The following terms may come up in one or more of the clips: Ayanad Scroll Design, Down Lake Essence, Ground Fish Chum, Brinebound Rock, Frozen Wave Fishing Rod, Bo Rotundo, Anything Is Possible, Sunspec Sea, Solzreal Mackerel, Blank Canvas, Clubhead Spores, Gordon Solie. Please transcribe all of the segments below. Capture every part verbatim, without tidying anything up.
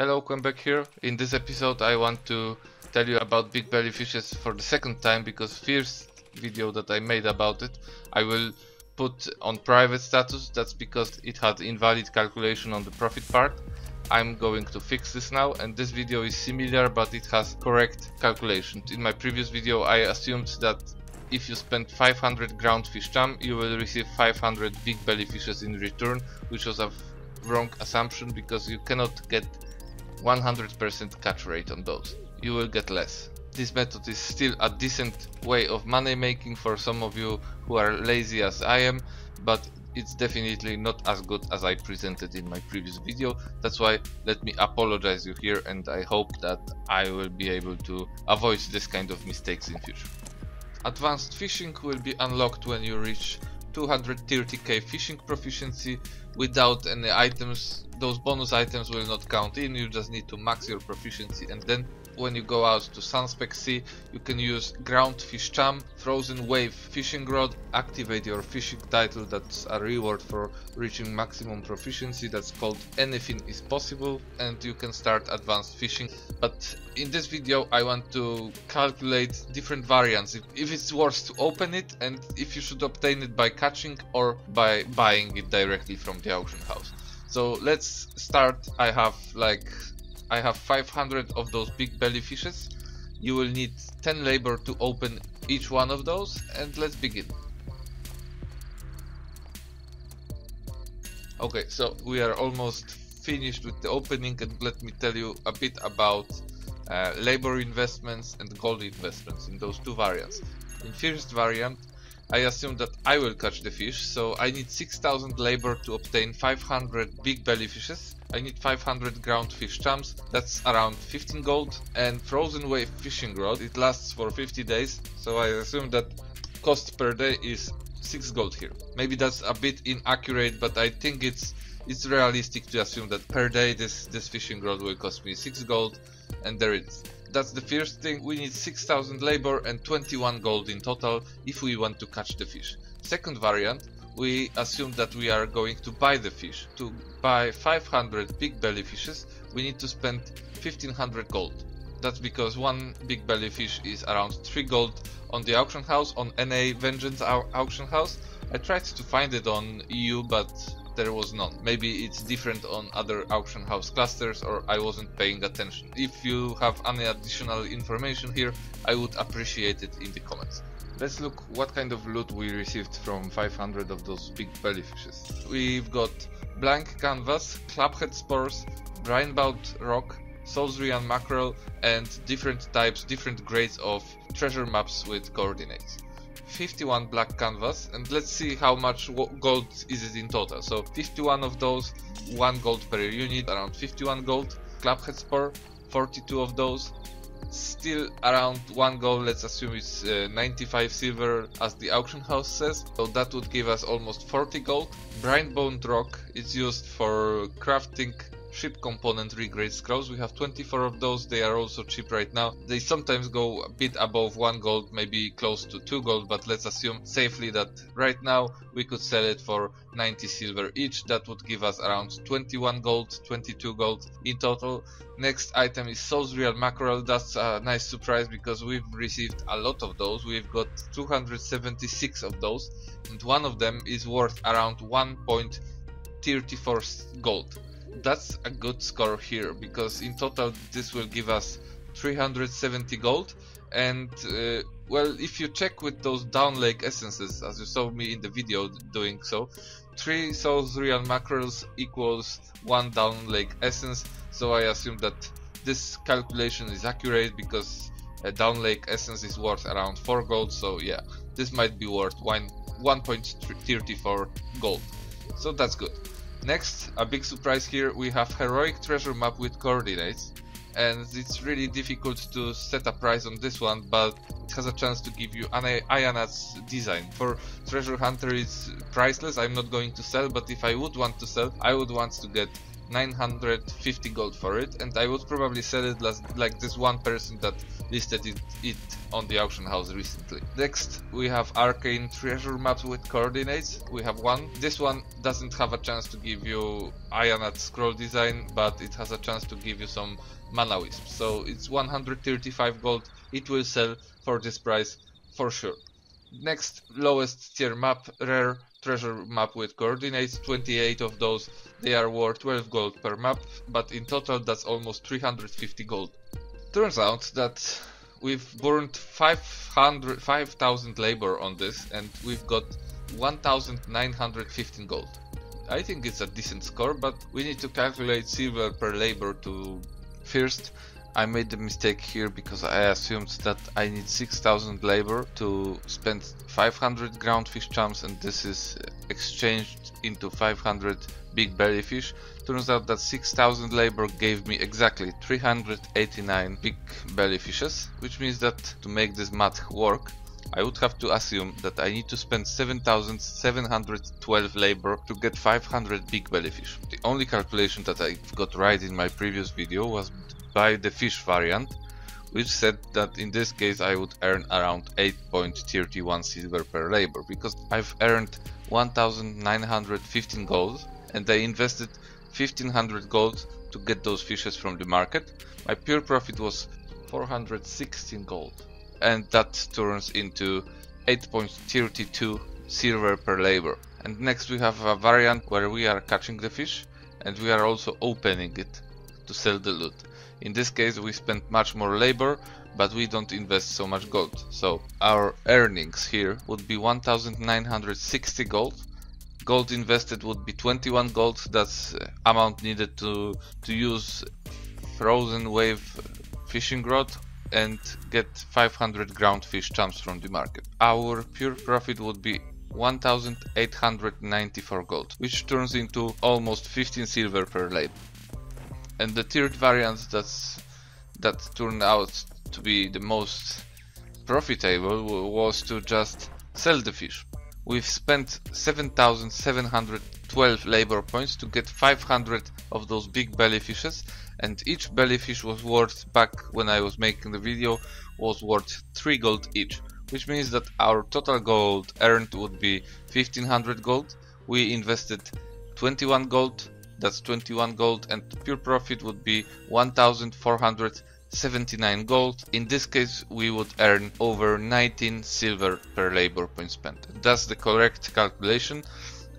Hello, come back here. In this episode I want to tell you about big belly fishes for the second time, because first video that I made about it I will put on private status. That's because it had invalid calculation on the profit part. I'm going to fix this now, and this video is similar but it has correct calculations. In my previous video I assumed that if you spend five hundred ground fish chum you will receive five hundred big belly fishes in return, which was a wrong assumption because you cannot get one hundred percent catch rate on those. You will get less. This method is still a decent way of money making for some of you who are lazy as I am, but it's definitely not as good as I presented in my previous video. That's why let me apologize you here, and I hope that I will be able to avoid this kind of mistakes in future. Advanced fishing will be unlocked when you reach two hundred thirty K fishing proficiency. Without any items, those bonus items will not count in. You just need to max your proficiency, and then when you go out to Sunspec Sea you can use Ground Fish Chum, Frozen Wave Fishing Rod, activate your fishing title. That's a reward for reaching maximum proficiency, that's called Anything Is Possible, and you can start advanced fishing. But in this video I want to calculate different variants, if, if it's worth to open it and if you should obtain it by catching or by buying it directly from the auction house. So let's start. I have like I have five hundred of those big belly fishes. You will need ten labor to open each one of those, and let's begin. Okay, so we are almost finished with the opening, and let me tell you a bit about uh, labor investments and gold investments in those two variants. In first variant I assume that I will catch the fish, so I need six thousand labor to obtain five hundred big belly fishes. I need five hundred ground fish chums, that's around fifteen gold, and Frozen Wave Fishing Rod, it lasts for fifty days, so I assume that cost per day is six gold here. Maybe that's a bit inaccurate, but I think it's it's realistic to assume that per day this, this fishing rod will cost me six gold, and there it is. That's the first thing. We need six thousand labor and twenty-one gold in total if we want to catch the fish. Second variant, we assume that we are going to buy the fish. To buy five hundred big belly fishes we need to spend fifteen hundred gold. That's because one big belly fish is around three gold on the auction house, on N A Vengeance auction house. I tried to find it on E U but there was none. Maybe it's different on other auction house clusters, or I wasn't paying attention. If you have any additional information here I would appreciate it in the comments. Let's look what kind of loot we received from five hundred of those big belly fishes. We've got Blank Canvas, Clubhead Spores, Brinebound Rock, Solzreal Mackerel, and different types, different grades of treasure maps with coordinates. fifty-one black canvas, and let's see how much gold is it in total. So fifty-one of those, one gold per unit, around fifty-one gold. Clubhead Spore, forty-two of those, still around one gold. Let's assume it's uh, ninety-five silver as the auction house says, so that would give us almost forty gold. Brinebound Rock is used for crafting ship component regrade scrolls. We have twenty-four of those, they are also cheap right now. They sometimes go a bit above one gold, maybe close to two gold, but let's assume safely that right now we could sell it for ninety silver each. That would give us around twenty-one gold, twenty-two gold in total. Next item is Solzreal Mackerel. That's a nice surprise because we've received a lot of those. We've got two hundred seventy-six of those, and one of them is worth around one point three four gold. That's a good score here because in total this will give us three hundred seventy gold, and uh, well, if you check with those Down Lake Essences, as you saw me in the video doing so, three Solzreal Mackerels equals one Down Lake Essence, so I assume that this calculation is accurate because a Down Lake Essence is worth around four gold, so yeah, this might be worth one point three four gold, so that's good. Next, a big surprise here, we have Heroic Treasure Map with coordinates, and it's really difficult to set a price on this one, but it has a chance to give you an Ayanad's design. For treasure hunter it's priceless, I'm not going to sell, but if I would want to sell I would want to get nine hundred fifty gold for it, and I would probably sell it like this one person that listed it, it on the auction house recently. Next we have arcane treasure maps with coordinates. We have one. This one doesn't have a chance to give you Ayanad Scroll Design, but it has a chance to give you some mana wisps. So it's one hundred thirty-five gold. It will sell for this price for sure. Next, lowest tier map, rare treasure map with coordinates, twenty-eight of those. They are worth twelve gold per map, but in total that's almost three hundred fifty gold. Turns out that we've burned five thousand labor on this and we've got one thousand nine hundred fifteen gold. I think it's a decent score, but we need to calculate silver per labor to first. I made the mistake here because I assumed that I need six thousand labor to spend five hundred ground fish chums, and this is exchanged into five hundred big belly fish. Turns out that six thousand labor gave me exactly three hundred eighty-nine big belly fishes, which means that to make this math work, I would have to assume that I need to spend seven thousand seven hundred twelve labor to get five hundred big bellyfish. The only calculation that I got right in my previous video was by the fish variant, which said that in this case I would earn around eight point three one silver per labor, because I've earned one thousand nine hundred fifteen gold and I invested fifteen hundred gold to get those fishes from the market. My pure profit was four hundred sixteen gold. And that turns into eight point three two silver per labor. And next we have a variant where we are catching the fish and we are also opening it to sell the loot. In this case we spend much more labor, but we don't invest so much gold. So our earnings here would be one thousand nine hundred sixty gold. Gold invested would be twenty-one gold. That's amount needed to, to use Frozen Wave Fishing Rod and get five hundred ground fish chums from the market. Our pure profit would be one thousand eight hundred ninety-four gold, which turns into almost fifteen silver per label. And the third variant that's, that turned out to be the most profitable was to just sell the fish. We've spent seven thousand seven hundred twelve labor points to get five hundred of those big belly fishes, and each belly fish was worth, back when I was making the video, was worth three gold each, which means that our total gold earned would be fifteen hundred gold. We invested twenty-one gold, that's twenty-one gold, and pure profit would be one thousand four hundred seventy-nine gold. In this case we would earn over nineteen silver per labor point spent. That's the correct calculation,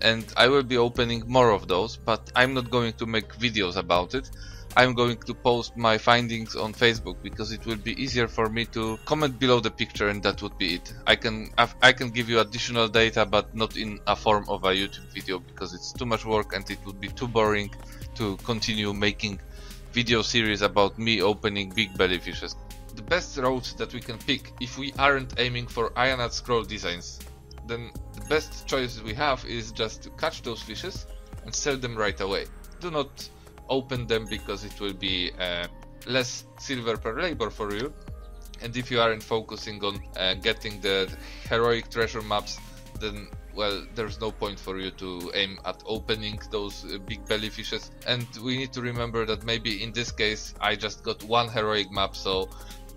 and I will be opening more of those, but I'm not going to make videos about it. I'm going to post my findings on Facebook because it will be easier for me to comment below the picture, and that would be it. I can I can give you additional data, but not in a form of a YouTube video because it's too much work and it would be too boring to continue making video series about me opening big belly fishes. The best route that we can pick, if we aren't aiming for Ayanad Scroll Designs, then the best choice we have is just to catch those fishes and sell them right away. Do not open them because it will be uh, less silver per labor for you, and if you aren't focusing on uh, getting the heroic treasure maps, then well, there's no point for you to aim at opening those uh, big belly fishes. And we need to remember that maybe in this case I just got one heroic map, so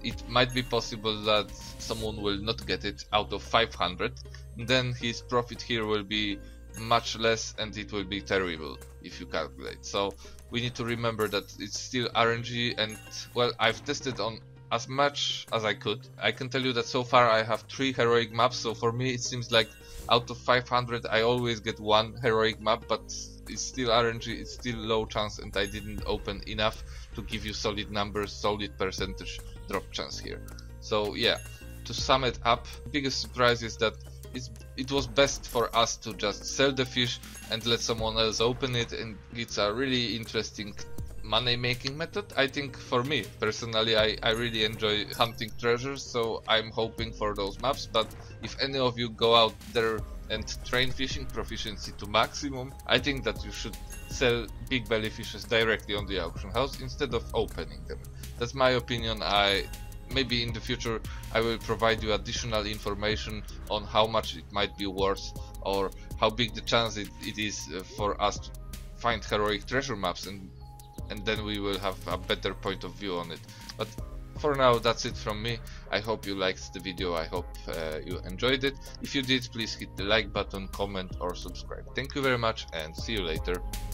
it might be possible that someone will not get it out of five hundred, then his profit here will be much less and it will be terrible if you calculate. So we need to remember that it's still R N G, and well, I've tested on as much as I could. I can tell you that so far I have three heroic maps, so for me it seems like out of five hundred I always get one heroic map, but it's still R N G, it's still low chance, and I didn't open enough to give you solid numbers, solid percentage drop chance here. So yeah, to sum it up, the biggest surprise is that It's, it was best for us to just sell the fish and let someone else open it, and it's a really interesting money making method. I think for me personally, I, I really enjoy hunting treasures, so I'm hoping for those maps. But if any of you go out there and train fishing proficiency to maximum, I think that you should sell big belly fishes directly on the auction house instead of opening them. That's my opinion. I Maybe in the future I will provide you additional information on how much it might be worth or how big the chance it, it is for us to find heroic treasure maps, and and then we will have a better point of view on it. But for now, that's it from me. I hope you liked the video. I hope uh, you enjoyed it. If you did, please hit the like button, comment or subscribe. Thank you very much and see you later.